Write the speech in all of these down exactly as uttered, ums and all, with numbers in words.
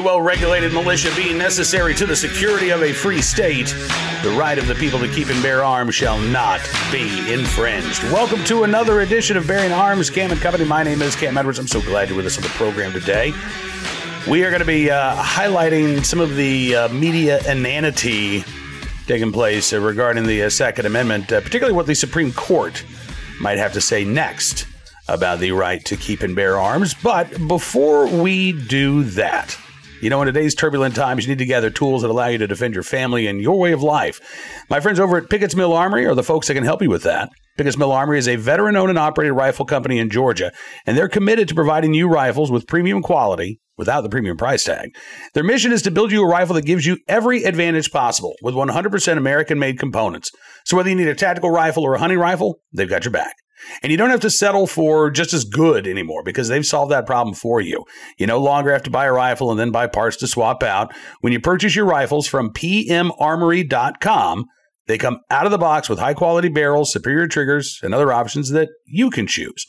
a well-regulated militia being necessary to the security of a free state, the right of the people to keep and bear arms shall not be infringed. Welcome to another edition of Bearing Arms, Cam and Company. My name is Cam Edwards. I'm so glad you're with us on the program today. We are going to be uh, highlighting some of the uh, media inanity taking place uh, regarding the uh, Second Amendment, uh, particularly what the Supreme Court might have to say next about the right to keep and bear arms. But before we do that, you know, in today's turbulent times, you need to gather tools that allow you to defend your family and your way of life. My friends over at Pickett's Mill Armory are the folks that can help you with that. Pickett's Mill Armory is a veteran-owned and operated rifle company in Georgia, and they're committed to providing you rifles with premium quality without the premium price tag. Their mission is to build you a rifle that gives you every advantage possible with one hundred percent American-made components. So whether you need a tactical rifle or a hunting rifle, they've got your back. And you don't have to settle for just as good anymore because they've solved that problem for you. You no longer have to buy a rifle and then buy parts to swap out. When you purchase your rifles from p m armory dot com, they come out of the box with high-quality barrels, superior triggers, and other options that you can choose.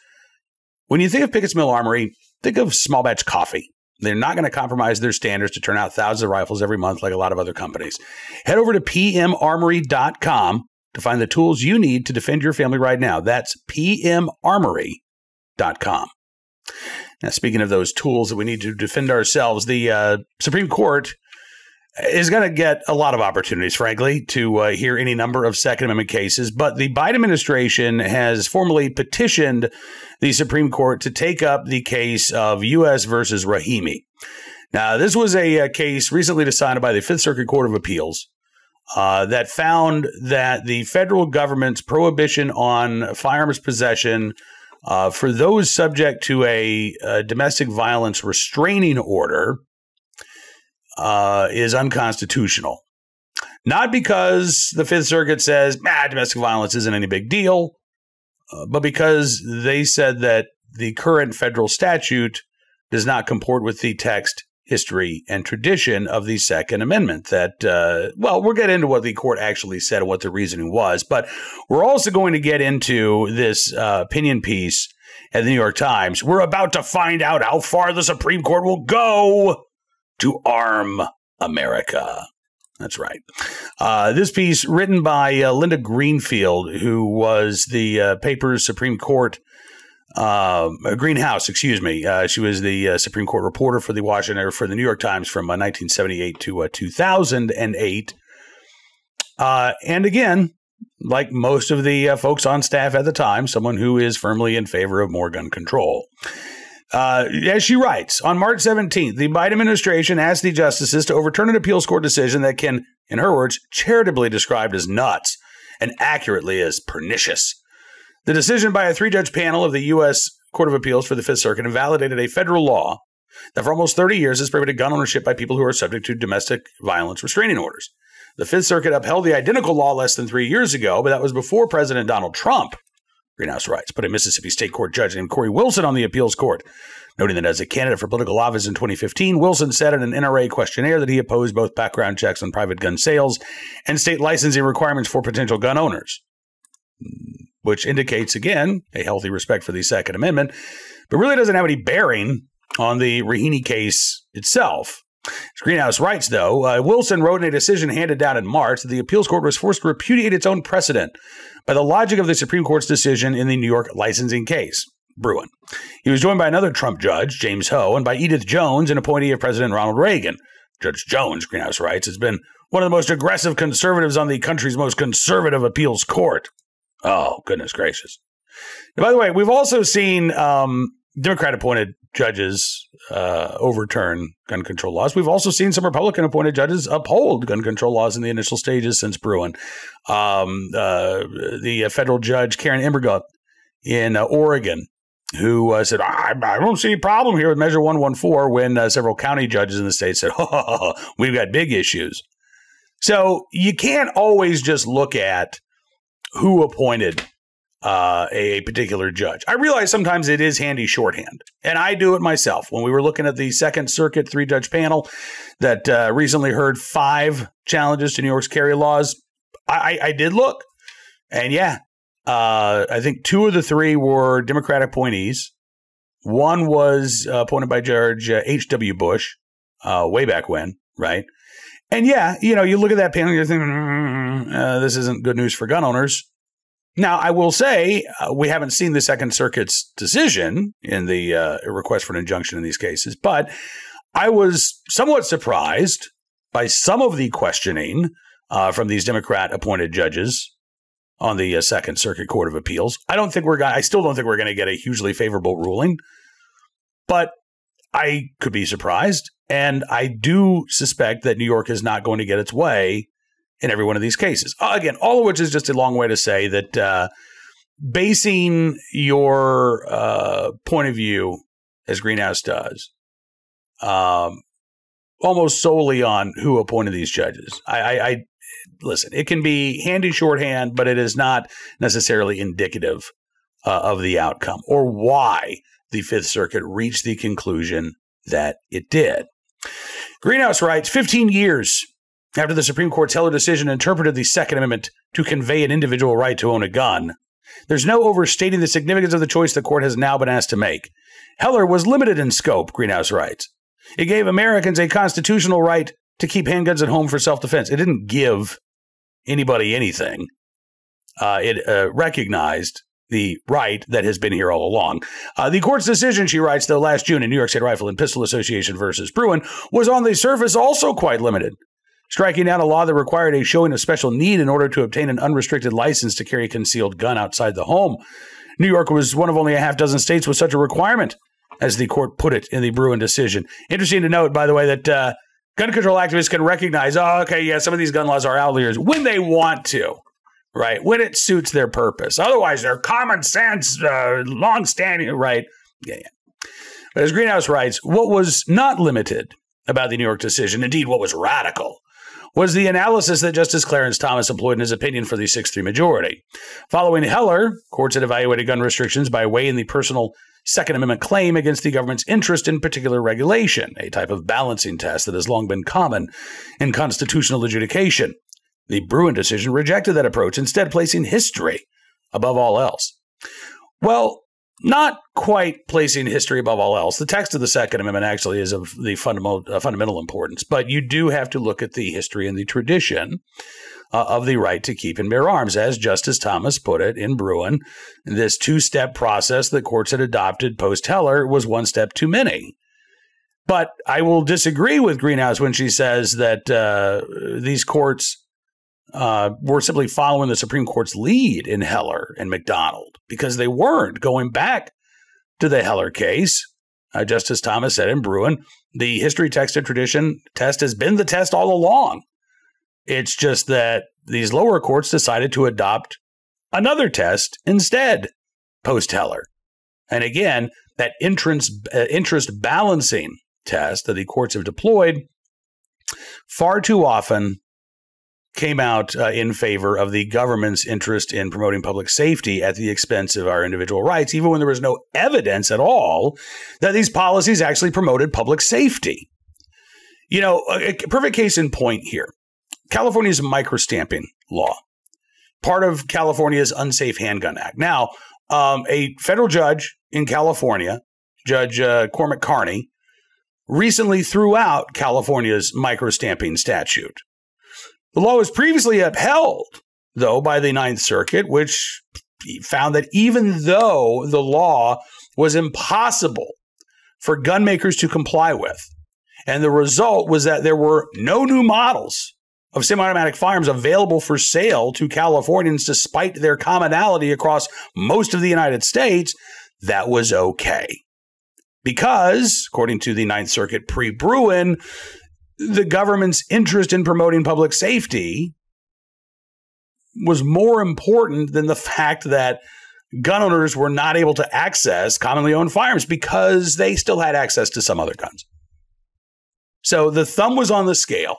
When you think of Pickett's Mill Armory, think of small-batch coffee. They're not going to compromise their standards to turn out thousands of rifles every month like a lot of other companies. Head over to p m armory dot com. to find the tools you need to defend your family right now. That's p m armory dot com. Now, speaking of those tools that we need to defend ourselves, the uh, Supreme Court is going to get a lot of opportunities, frankly, to uh, hear any number of Second Amendment cases. But the Biden administration has formally petitioned the Supreme Court to take up the case of U S versus Rahimi. Now, this was a, a case recently decided by the Fifth Circuit Court of Appeals Uh, that found that the federal government's prohibition on firearms possession uh, for those subject to a, a domestic violence restraining order uh, is unconstitutional. Not because the Fifth Circuit says, ah, domestic violence isn't any big deal, uh, but because they said that the current federal statute does not comport with the text, history, and tradition of the Second Amendment. That, uh, well, we'll get into what the court actually said and what the reasoning was, but we're also going to get into this uh, opinion piece at the New York Times. We're about to find out how far the Supreme Court will go to arm America. That's right. Uh, this piece written by uh, Linda Greenfield, who was the uh, paper's Supreme Court Uh, Greenhouse, excuse me. Uh, she was the uh, Supreme Court reporter for the Washington for the New York Times from uh, nineteen seventy-eight to uh, two thousand eight. Uh, and again, like most of the uh, folks on staff at the time, someone who is firmly in favor of more gun control. Uh, as she writes, on March seventeenth, the Biden administration asked the justices to overturn an appeals court decision that can, in her words, charitably described as nuts and accurately as pernicious. The decision by a three-judge panel of the U S Court of Appeals for the Fifth Circuit invalidated a federal law that for almost thirty years has prohibited gun ownership by people who are subject to domestic violence restraining orders. The Fifth Circuit upheld the identical law less than three years ago, but that was before President Donald Trump, Greenhouse writes, put a Mississippi state court judge named Corey Wilson on the appeals court. Noting that as a candidate for political office in twenty fifteen, Wilson said in an N R A questionnaire that he opposed both background checks on private gun sales and state licensing requirements for potential gun owners, which indicates, again, a healthy respect for the Second Amendment, but really doesn't have any bearing on the Rahimi case itself. As Greenhouse writes, though, uh, Wilson wrote in a decision handed down in March that the appeals court was forced to repudiate its own precedent by the logic of the Supreme Court's decision in the New York licensing case, Bruen. He was joined by another Trump judge, James Ho, and by Edith Jones, an appointee of President Ronald Reagan. Judge Jones, Greenhouse writes, has been one of the most aggressive conservatives on the country's most conservative appeals court. Oh, goodness gracious. Now, by the way, we've also seen um, Democrat-appointed judges uh, overturn gun control laws. We've also seen some Republican-appointed judges uphold gun control laws in the initial stages since Bruen. Um, uh, the uh, federal judge, Karen Imbergut in uh, Oregon, who uh, said, I, I don't see any problem here with Measure one one four, when uh, several county judges in the state said, oh, we've got big issues. So you can't always just look at who appointed uh, a particular judge. I realize sometimes it is handy shorthand, and I do it myself. When we were looking at the Second Circuit three-judge panel that uh, recently heard five challenges to New York's carry laws, I, I did look. And yeah, uh, I think two of the three were Democratic appointees. One was uh, appointed by Judge H W Bush, uh, way back when, right? And yeah, you know, you look at that panel and you're thinking, mm, uh, this isn't good news for gun owners. Now, I will say uh, we haven't seen the Second Circuit's decision in the uh, request for an injunction in these cases, but I was somewhat surprised by some of the questioning uh, from these Democrat-appointed judges on the uh, Second Circuit Court of Appeals. I don't think we're going. I still don't think we're going to get a hugely favorable ruling, but I could be surprised, and I do suspect that New York is not going to get its way in every one of these cases. Again, all of which is just a long way to say that uh, basing your uh, point of view, as Greenhouse does, um, almost solely on who appointed these judges. I, I, I listen, it can be handy shorthand, but it is not necessarily indicative uh, of the outcome or why the Fifth Circuit reached the conclusion that it did. Greenhouse writes, fifteen years after the Supreme Court's Heller decision interpreted the Second Amendment to convey an individual right to own a gun, there's no overstating the significance of the choice the court has now been asked to make. Heller was limited in scope, Greenhouse writes. It gave Americans a constitutional right to keep handguns at home for self-defense. It didn't give anybody anything. Uh, it uh, recognized the right that has been here all along. Uh, the court's decision, she writes, though, last June in New York State Rifle and Pistol Association versus Bruen was on the surface also quite limited, striking down a law that required a showing of special need in order to obtain an unrestricted license to carry a concealed gun outside the home. New York was one of only a half dozen states with such a requirement, as the court put it in the Bruen decision. Interesting to note, by the way, that uh, gun control activists can recognize, oh, okay, yeah, some of these gun laws are outliers when they want to, right? When it suits their purpose. Otherwise, they're common sense, uh, longstanding, right? Yeah, yeah. But as Greenhouse writes, what was not limited about the New York decision, indeed what was radical, was the analysis that Justice Clarence Thomas employed in his opinion for the six three majority. Following Heller, courts had evaluated gun restrictions by weighing the personal Second Amendment claim against the government's interest in particular regulation, a type of balancing test that has long been common in constitutional adjudication. The Bruen decision rejected that approach, instead placing history above all else. Well, not quite placing history above all else. The text of the Second Amendment actually is of the fundamental, uh, fundamental importance, but you do have to look at the history and the tradition uh, of the right to keep and bear arms. As Justice Thomas put it in Bruen, this two-step process that courts had adopted post-Heller was one step too many. But I will disagree with Greenhouse when she says that uh, these courts Uh, were simply following the Supreme Court's lead in Heller and McDonald, because they weren't. Going back to the Heller case, uh, Justice Thomas said in Bruen, the history, text, and tradition test has been the test all along. It's just that these lower courts decided to adopt another test instead post-Heller. And again, that interest, uh, interest balancing test that the courts have deployed far too often came out uh, in favor of the government's interest in promoting public safety at the expense of our individual rights, even when there was no evidence at all that these policies actually promoted public safety. You know, a, a perfect case in point here, California's microstamping law, part of California's Unsafe Handgun Act. Now, um, a federal judge in California, Judge uh, Cormac Carney, recently threw out California's microstamping statute. The law was previously upheld, though, by the Ninth Circuit, which found that even though the law was impossible for gun makers to comply with, and the result was that there were no new models of semi-automatic firearms available for sale to Californians despite their commonality across most of the United States, that was okay. Because, according to the Ninth Circuit pre-Bruen, the government's interest in promoting public safety was more important than the fact that gun owners were not able to access commonly owned firearms because they still had access to some other guns. So the thumb was on the scale.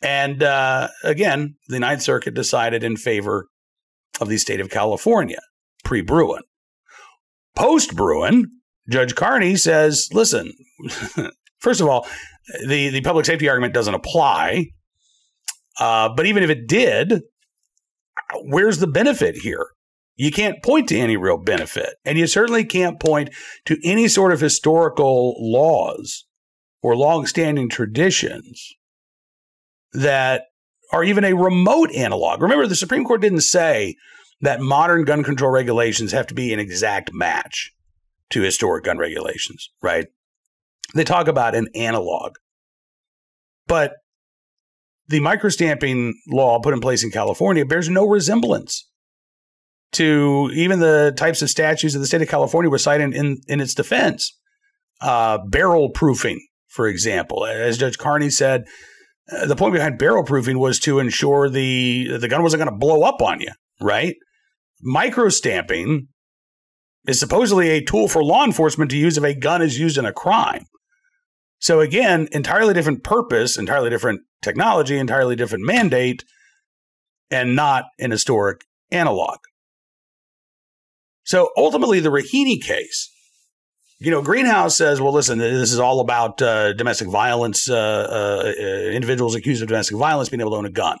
And uh, again, the Ninth Circuit decided in favor of the state of California, pre-Bruen. Post-Bruen, Judge Carney says, listen, first of all, The, the public safety argument doesn't apply, uh, but even if it did, where's the benefit here? You can't point to any real benefit, and you certainly can't point to any sort of historical laws or longstanding traditions that are even a remote analog. Remember, the Supreme Court didn't say that modern gun control regulations have to be an exact match to historic gun regulations, right? They talk about an analog. But the microstamping law put in place in California bears no resemblance to even the types of statutes that the state of California was citing in, in its defense. Uh, barrel proofing, for example. As Judge Carney said, uh, the point behind barrel proofing was to ensure the, the gun wasn't going to blow up on you, right? Microstamping is supposedly a tool for law enforcement to use if a gun is used in a crime. So again, entirely different purpose, entirely different technology, entirely different mandate, and not an historic analog. So ultimately, the Rahimi case, you know, Greenhouse says, well, listen, this is all about uh, domestic violence, uh, uh, individuals accused of domestic violence being able to own a gun.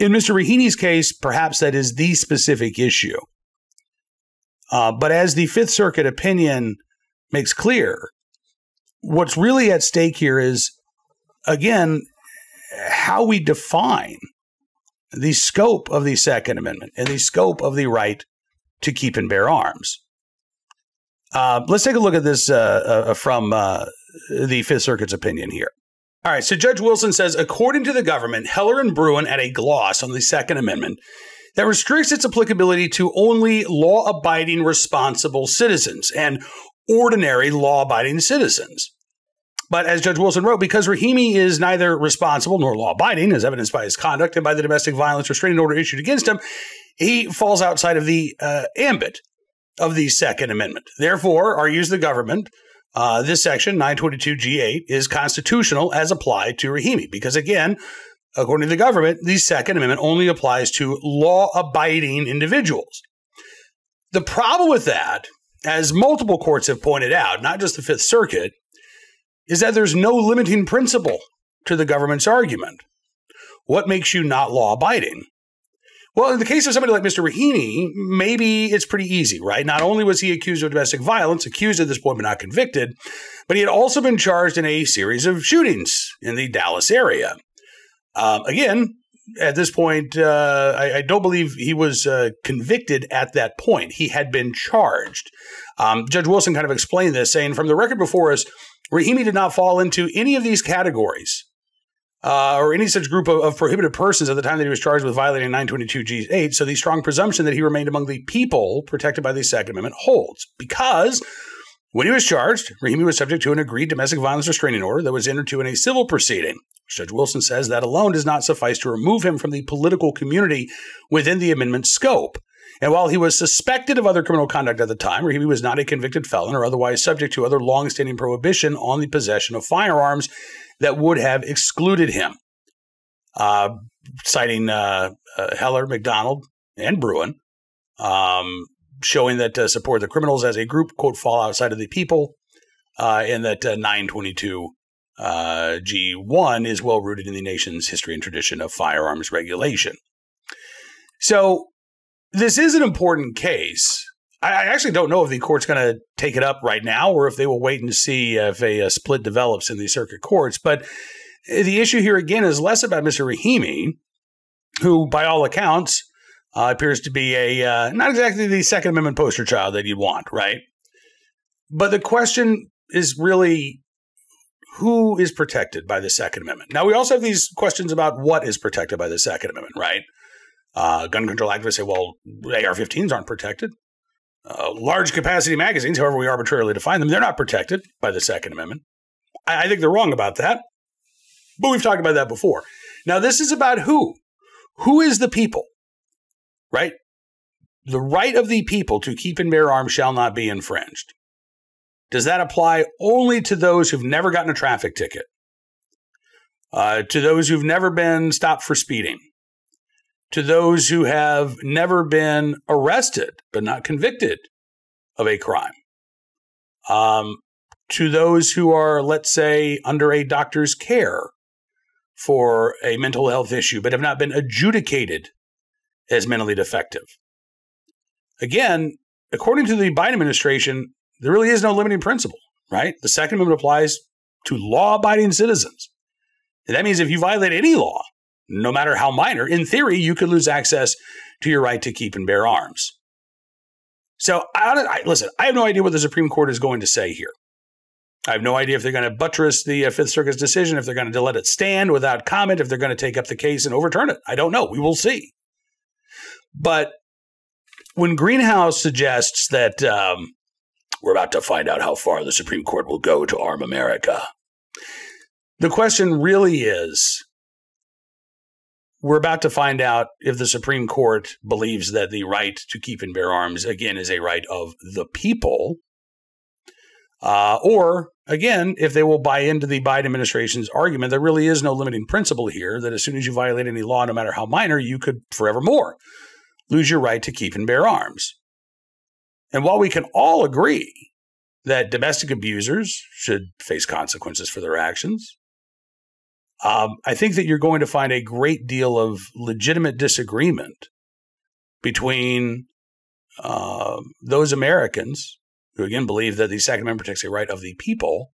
In Mister Rahimi's case, perhaps that is the specific issue. Uh, but as the Fifth Circuit opinion makes clear, what's really at stake here is, again, how we define the scope of the Second Amendment and the scope of the right to keep and bear arms. Uh, let's take a look at this uh, uh, from uh, the Fifth Circuit's opinion here. All right, so Judge Wilson says, according to the government, Heller and Bruen add a gloss on the Second Amendment that restricts its applicability to only law-abiding responsible citizens and ordinary law-abiding citizens. But as Judge Wilson wrote, because Rahimi is neither responsible nor law-abiding, as evidenced by his conduct and by the domestic violence restraining order issued against him, he falls outside of the uh, ambit of the Second Amendment. Therefore, argues the government, uh, this section, nine twenty-two G eight, is constitutional as applied to Rahimi, because again, according to the government, the Second Amendment only applies to law-abiding individuals. The problem with that, as multiple courts have pointed out, not just the Fifth Circuit, is that there's no limiting principle to the government's argument. What makes you not law-abiding? Well, in the case of somebody like Mister Rahimi, maybe it's pretty easy, right? Not only was he accused of domestic violence, accused at this point but not convicted, but he had also been charged in a series of shootings in the Dallas area. Um, again, at this point, uh, I, I don't believe he was uh, convicted at that point. He had been charged. Um, Judge Wilson kind of explained this, saying, from the record before us, Rahimi did not fall into any of these categories uh, or any such group of, of prohibited persons at the time that he was charged with violating nine twenty-two G eight, so the strong presumption that he remained among the people protected by the Second Amendment holds, because when he was charged, Rahimi was subject to an agreed domestic violence restraining order that was entered to in a civil proceeding. Judge Wilson says that alone does not suffice to remove him from the political community within the amendment's scope. And while he was suspected of other criminal conduct at the time, Rahimi was not a convicted felon or otherwise subject to other longstanding prohibition on the possession of firearms that would have excluded him, uh, citing uh, uh, Heller, McDonald, and Bruen, um, showing that uh, support the criminals as a group, quote, fall outside of the people, uh, and that uh, nine twenty-two Uh, G one is well rooted in the nation's history and tradition of firearms regulation. So this is an important case. I, I actually don't know if the court's going to take it up right now or if they will wait and see if a, a split develops in the circuit courts. But the issue here, again, is less about Mister Rahimi, who, by all accounts, uh, appears to be a uh, not exactly the Second Amendment poster child that you'd want, right? But the question is really, who is protected by the Second Amendment? Now, we also have these questions about what is protected by the Second Amendment, right? Uh, gun control activists say, well, A R fifteens aren't protected. Uh, large capacity magazines, however we arbitrarily define them, they're not protected by the Second Amendment. I, I think they're wrong about that, but we've talked about that before. Now, this is about who. Who is the people, right? The right of the people to keep and bear arms shall not be infringed. Does that apply only to those who've never gotten a traffic ticket, uh, to those who've never been stopped for speeding, to those who have never been arrested but not convicted of a crime, um, to those who are, let's say, under a doctor's care for a mental health issue but have not been adjudicated as mentally defective? Again, according to the Biden administration, there really is no limiting principle, right? The Second Amendment applies to law-abiding citizens. And that means if you violate any law, no matter how minor, in theory, you could lose access to your right to keep and bear arms. So, I, I, listen, I have no idea what the Supreme Court is going to say here. I have no idea if they're going to buttress the uh, Fifth Circuit's decision, if they're going to let it stand without comment, if they're going to take up the case and overturn it. I don't know. We will see. But when Greenhouse suggests that um, we're about to find out how far the Supreme Court will go to arm America, the question really is, we're about to find out if the Supreme Court believes that the right to keep and bear arms, again, is a right of the people, uh, or, again, if they will buy into the Biden administration's argument, there really is no limiting principle here, that as soon as you violate any law, no matter how minor, you could forevermore lose your right to keep and bear arms. And while we can all agree that domestic abusers should face consequences for their actions, Um, I think that you're going to find a great deal of legitimate disagreement between uh, those Americans who, again, believe that the Second Amendment protects a right of the people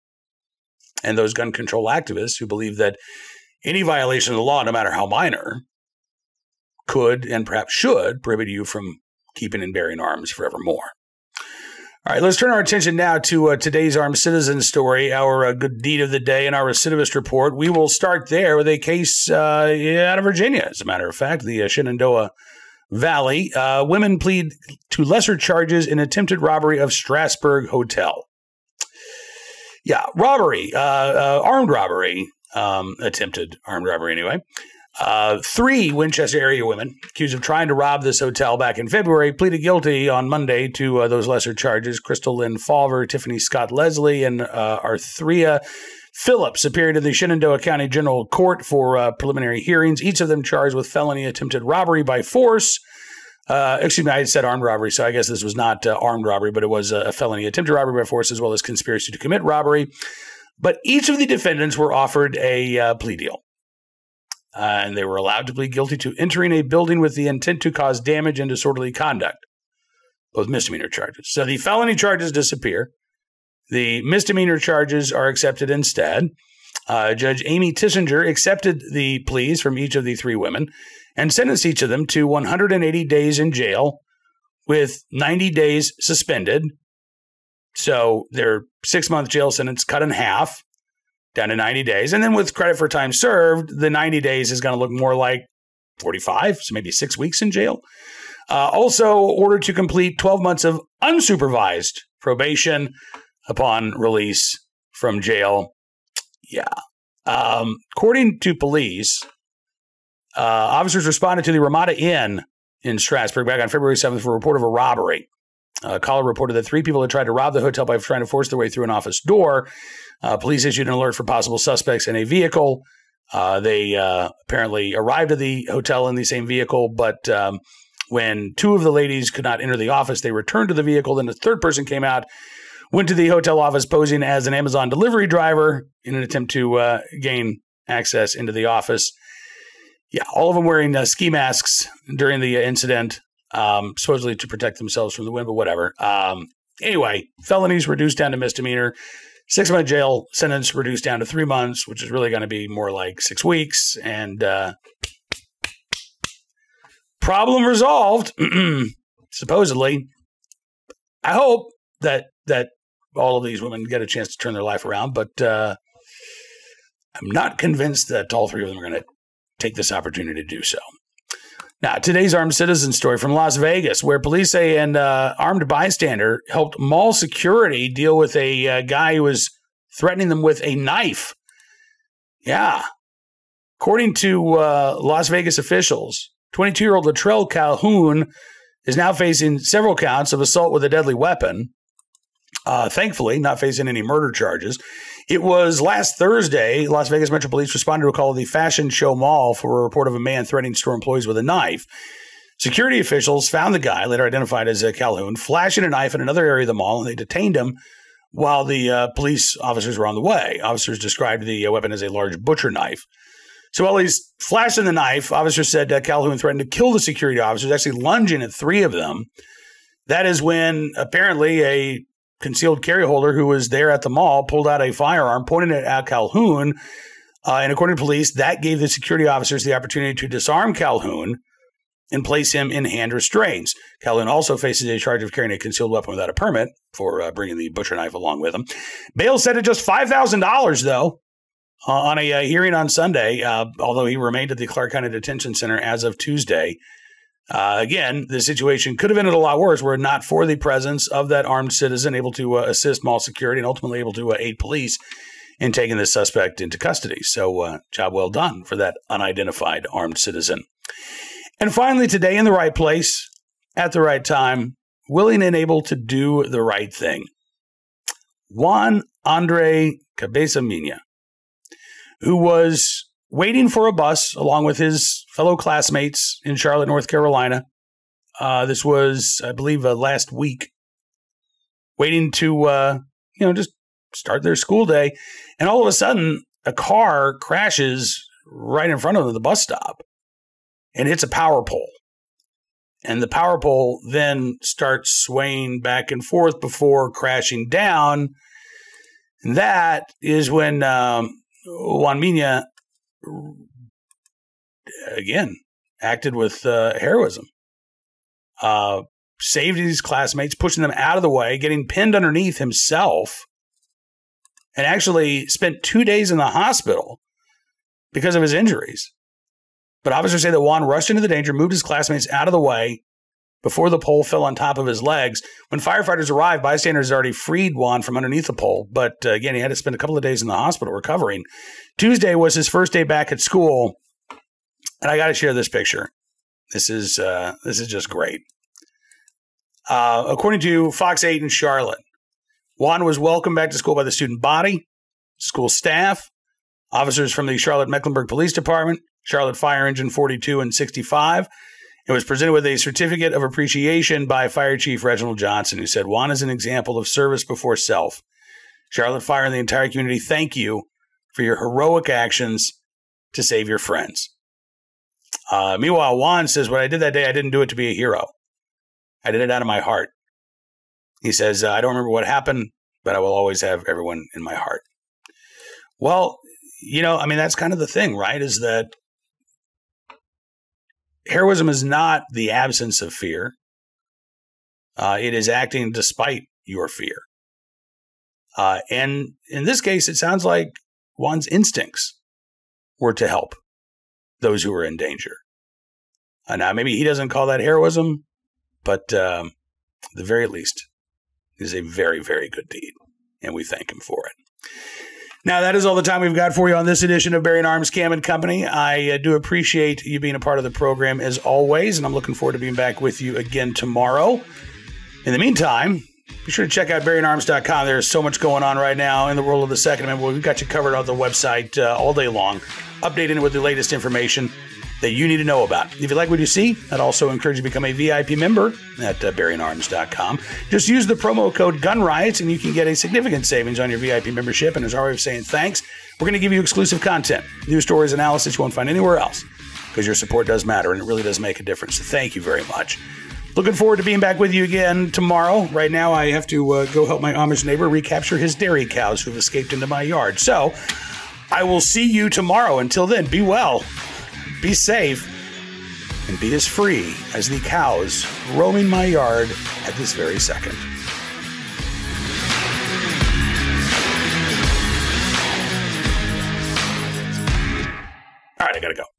and those gun control activists who believe that any violation of the law, no matter how minor, could and perhaps should prohibit you from keeping and bearing arms forevermore. All right, let's turn our attention now to uh, today's Armed Citizen story, our uh, good deed of the day, and our recidivist report. We will start there with a case uh, out of Virginia, as a matter of fact, the uh, Shenandoah Valley. Uh, women plead to lesser charges in attempted robbery of Strasburg Hotel. Yeah, robbery, uh, uh, armed robbery, um, attempted armed robbery anyway. Uh, three Winchester area women accused of trying to rob this hotel back in February pleaded guilty on Monday to uh, those lesser charges. Crystal Lynn Fawver, Tiffany Scott Leslie, and uh, Arthrea Phillips appeared in the Shenandoah County General Court for uh, preliminary hearings, each of them charged with felony attempted robbery by force. Uh, excuse me, I had said armed robbery, so I guess this was not uh, armed robbery, but it was a felony attempted robbery by force as well as conspiracy to commit robbery. But each of the defendants were offered a uh, plea deal. Uh, and they were allowed to plead guilty to entering a building with the intent to cause damage and disorderly conduct, both misdemeanor charges. So the felony charges disappear. The misdemeanor charges are accepted instead. Uh, Judge Amy Tissinger accepted the pleas from each of the three women and sentenced each of them to one hundred eighty days in jail with ninety days suspended. So their six-month jail sentence cut in half, down to ninety days. And then with credit for time served, the ninety days is going to look more like forty-five, so maybe six weeks in jail. Uh, also ordered to complete twelve months of unsupervised probation upon release from jail. Yeah. Um, according to police, uh, officers responded to the Ramada Inn in Strasburg back on February seventh for a report of a robbery. A caller reported that three people had tried to rob the hotel by trying to force their way through an office door. Uh, police issued an alert for possible suspects in a vehicle. Uh, they uh, apparently arrived at the hotel in the same vehicle, but um, when two of the ladies could not enter the office, they returned to the vehicle. Then the third person came out, went to the hotel office posing as an Amazon delivery driver in an attempt to uh, gain access into the office. Yeah, all of them wearing uh, ski masks during the incident. Um, supposedly to protect themselves from the wind, but whatever. Um, anyway, felonies reduced down to misdemeanor, six month jail sentence reduced down to three months, which is really going to be more like six weeks. And uh, problem resolved, supposedly. I hope that that all of these women get a chance to turn their life around, but uh, I'm not convinced that all three of them are going to take this opportunity to do so. Now, today's armed citizen story from Las Vegas, where police say an uh, armed bystander helped mall security deal with a uh, guy who was threatening them with a knife. Yeah. According to uh, Las Vegas officials, twenty-two-year-old Latrell Calhoun is now facing several counts of assault with a deadly weapon. Uh, thankfully, not facing any murder charges. It was last Thursday, Las Vegas Metro Police responded to a call at the Fashion Show Mall for a report of a man threatening store employees with a knife. Security officials found the guy, later identified as uh, Calhoun, flashing a knife in another area of the mall, and they detained him while the uh, police officers were on the way. Officers described the uh, weapon as a large butcher knife. So while he's flashing the knife, officers said uh, Calhoun threatened to kill the security officers, actually lunging at three of them. That is when apparently a concealed carry holder who was there at the mall pulled out a firearm, pointed it at Calhoun. Uh, and according to police, that gave the security officers the opportunity to disarm Calhoun and place him in hand restraints. Calhoun also faces a charge of carrying a concealed weapon without a permit for uh, bringing the butcher knife along with him. Bail set at just five thousand dollars, though, uh, on a uh, hearing on Sunday, uh, although he remained at the Clark County Detention Center as of Tuesday. Uh, again, the situation could have ended a lot worse were it not for the presence of that armed citizen able to uh, assist mall security and ultimately able to uh, aid police in taking the suspect into custody. So uh, job well done for that unidentified armed citizen. And finally, today, in the right place, at the right time, willing and able to do the right thing. Juan Andre Cabeza Mina, who was waiting for a bus along with his fellow classmates in Charlotte, North Carolina. Uh, this was, I believe, uh, last week, waiting to, uh, you know, just start their school day. And all of a sudden, a car crashes right in front of them at the bus stop. And hits a power pole. And the power pole then starts swaying back and forth before crashing down. And that is when um, Juan Mina, again, acted with uh, heroism. Uh, saved his classmates, pushing them out of the way, getting pinned underneath himself. And actually spent two days in the hospital because of his injuries. But officers say that Juan rushed into the danger, moved his classmates out of the way before the pole fell on top of his legs. When firefighters arrived, bystanders already freed Juan from underneath the pole. But uh, again, he had to spend a couple of days in the hospital recovering. Tuesday was his first day back at school. And I got to share this picture. This is uh, this is just great. Uh, according to Fox eight in Charlotte, Juan was welcomed back to school by the student body, school staff, officers from the Charlotte-Mecklenburg Police Department, Charlotte Fire Engine forty-two and sixty-five. It was presented with a certificate of appreciation by Fire Chief Reginald Johnson, who said, "Juan is an example of service before self. Charlotte Fire and the entire community thank you for your heroic actions to save your friends." Uh, meanwhile, Juan says, "What I did that day, I didn't do it to be a hero. I did it out of my heart." He says, "I don't remember what happened, but I will always have everyone in my heart." Well, you know, I mean, that's kind of the thing, right, is that heroism is not the absence of fear. Uh, it is acting despite your fear. Uh, and in this case, it sounds like Juan's instincts were to help those who were in danger. Uh, now, maybe he doesn't call that heroism, but um, at the very least, it is a very, very good deed. And we thank him for it. Now, that is all the time we've got for you on this edition of Bearing Arms, Cam and Company. I uh, do appreciate you being a part of the program as always, and I'm looking forward to being back with you again tomorrow. In the meantime, be sure to check out bearing arms dot com. There's so much going on right now in the world of the Second Amendment. We've got you covered on the website uh, all day long, updating it with the latest information that you need to know about. If you like what you see, I'd also encourage you to become a V I P member at uh, bearing arms dot com. Just use the promo code GUNRIOTS and you can get a significant savings on your V I P membership. And as our way of saying thanks, we're going to give you exclusive content, news stories, analysis you won't find anywhere else, because your support does matter and it really does make a difference. So thank you very much. Looking forward to being back with you again tomorrow. Right now, I have to uh, go help my Amish neighbor recapture his dairy cows who have escaped into my yard. So I will see you tomorrow. Until then, be well. Be safe, and be as free as the cows roaming my yard at this very second. All right, I gotta go.